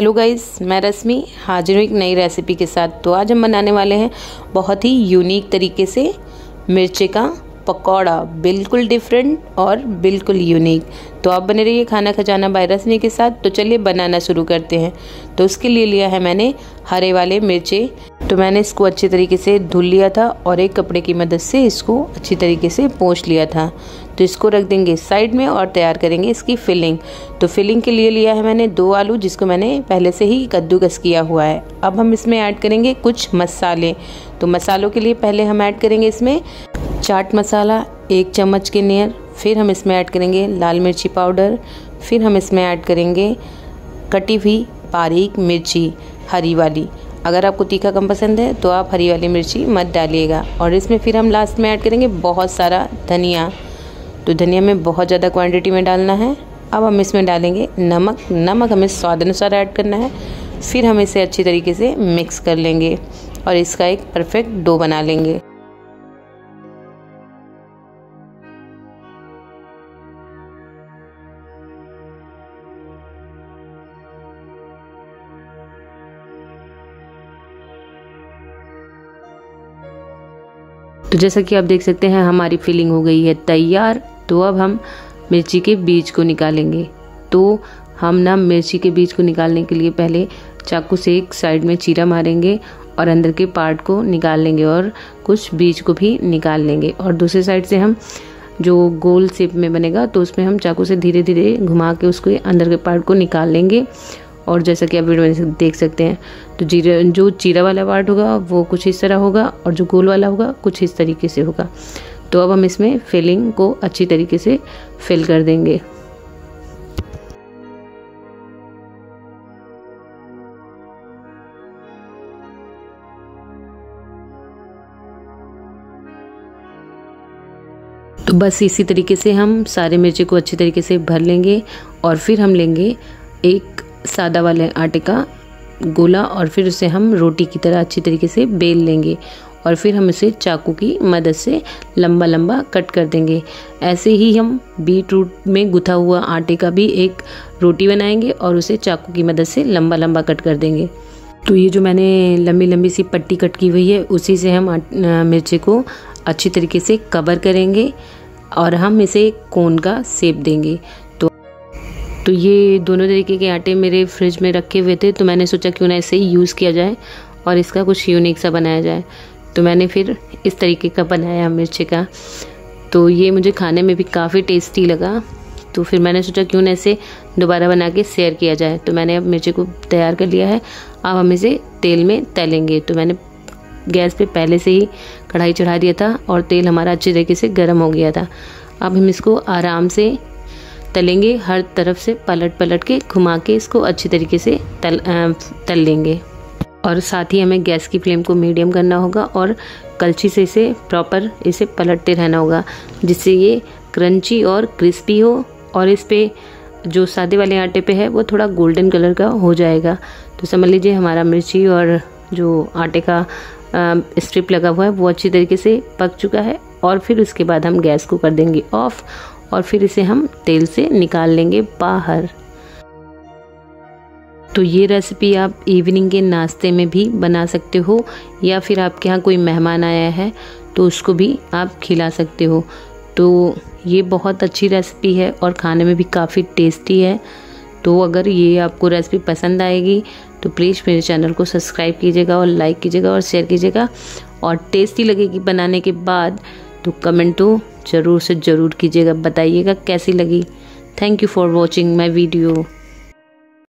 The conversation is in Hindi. हेलो गाइस, मैं रश्मि हाजिर हूँ एक नई रेसिपी के साथ। तो आज हम बनाने वाले हैं बहुत ही यूनिक तरीके से मिर्ची का पकौड़ा, बिल्कुल डिफरेंट और बिल्कुल यूनिक। तो आप बने रहिए खाना खजाना बाय रश्मि के साथ। तो चलिए बनाना शुरू करते हैं। तो उसके लिए लिया है मैंने हरे वाले मिर्चे। तो मैंने इसको अच्छे तरीके से धुल लिया था और एक कपड़े की मदद से इसको अच्छी तरीके से पोंछ लिया था। तो इसको रख देंगे साइड में और तैयार करेंगे इसकी फिलिंग। तो फिलिंग के लिए लिया है मैंने 2 आलू, जिसको मैंने पहले से ही कद्दूकस किया हुआ है। अब हम इसमें ऐड करेंगे कुछ मसाले। तो मसालों के लिए पहले हम ऐड करेंगे इसमें चाट मसाला 1 चम्मच के नियर, फिर हम इसमें ऐड करेंगे लाल मिर्ची पाउडर, फिर हम इसमें ऐड करेंगे कटी हुई बारीक मिर्ची हरी वाली। अगर आपको तीखा कम पसंद है तो आप हरी वाली मिर्ची मत डालिएगा। और इसमें फिर हम लास्ट में ऐड करेंगे बहुत सारा धनिया। तो धनिया में बहुत ज़्यादा क्वांटिटी में डालना है। अब हम इसमें डालेंगे नमक। नमक हमें स्वाद अनुसार ऐड करना है। फिर हम इसे अच्छी तरीके से मिक्स कर लेंगे और इसका एक परफेक्ट डो बना लेंगे। तो जैसा कि आप देख सकते हैं हमारी फिलिंग हो गई है तैयार। तो अब हम मिर्ची के बीज को निकालेंगे। तो हम ना मिर्ची के बीज को निकालने के लिए पहले चाकू से एक साइड में चीरा मारेंगे और अंदर के पार्ट को निकाल लेंगे और कुछ बीज को भी निकाल लेंगे। और दूसरी साइड से हम जो गोल शेप में बनेगा तो उसमें हम चाकू से धीरे धीरे घुमा के उसको अंदर के पार्ट को निकाल लेंगे। और जैसा कि आप वीडियो में देख सकते हैं तो जो चीरा वाला पार्ट होगा वो कुछ इस तरह होगा और जो गोल वाला होगा कुछ इस तरीके से होगा। तो अब हम इसमें फिलिंग को अच्छी तरीके से फिल कर देंगे। तो बस इसी तरीके से हम सारे मिर्ची को अच्छी तरीके से भर लेंगे। और फिर हम लेंगे एक सादा वाले आटे का गोला और फिर उसे हम रोटी की तरह अच्छी तरीके से बेल लेंगे। और फिर हम इसे चाकू की मदद से लंबा लंबा कट कर देंगे। ऐसे ही हम बीट रूट में गुथा हुआ आटे का भी एक रोटी बनाएंगे और उसे चाकू की मदद से लंबा लंबा कट कर देंगे। तो ये जो मैंने लंबी लंबी सी पट्टी कट की हुई है उसी से हम मिर्ची को अच्छी तरीके से कवर करेंगे और हम इसे कोन का शेप देंगे। तो ये दोनों तरीके के आटे मेरे फ्रिज में रखे हुए थे, तो मैंने सोचा क्यों ना इसे यूज़ किया जाए और इसका कुछ यूनिक सा बनाया जाए। तो मैंने फिर इस तरीके का बनाया मिर्ची का। तो ये मुझे खाने में भी काफ़ी टेस्टी लगा। तो फिर मैंने सोचा क्यों ना इसे दोबारा बना के शेयर किया जाए। तो मैंने अब मिर्ची को तैयार कर लिया है। अब हम इसे तेल में तलेंगे। तो मैंने गैस पर पहले से ही कढ़ाई चढ़ा दिया था और तेल हमारा अच्छे तरीके से गर्म हो गया था। अब हम इसको आराम से तलेंगे, हर तरफ से पलट पलट के घुमा के इसको अच्छी तरीके से तल लेंगे। और साथ ही हमें गैस की फ्लेम को मीडियम करना होगा और कलछी से इसे प्रॉपर इसे पलटते रहना होगा, जिससे ये क्रंची और क्रिस्पी हो। और इस पे जो सादे वाले आटे पे है वो थोड़ा गोल्डन कलर का हो जाएगा। तो समझ लीजिए हमारा मिर्ची और जो आटे का स्ट्रिप लगा हुआ है वो अच्छी तरीके से पक चुका है। और फिर उसके बाद हम गैस को कर देंगे ऑफ और फिर इसे हम तेल से निकाल लेंगे बाहर। तो ये रेसिपी आप इवनिंग के नाश्ते में भी बना सकते हो या फिर आपके यहाँ कोई मेहमान आया है तो उसको भी आप खिला सकते हो। तो ये बहुत अच्छी रेसिपी है और खाने में भी काफ़ी टेस्टी है। तो अगर ये आपको रेसिपी पसंद आएगी तो प्लीज़ मेरे चैनल को सब्सक्राइब कीजिएगा और लाइक कीजिएगा और शेयर कीजिएगा। और टेस्टी लगेगी बनाने के बाद तो कमेंट तो ज़रूर से ज़रूर कीजिएगा, बताइएगा कैसी लगी। Thank you for watching my video.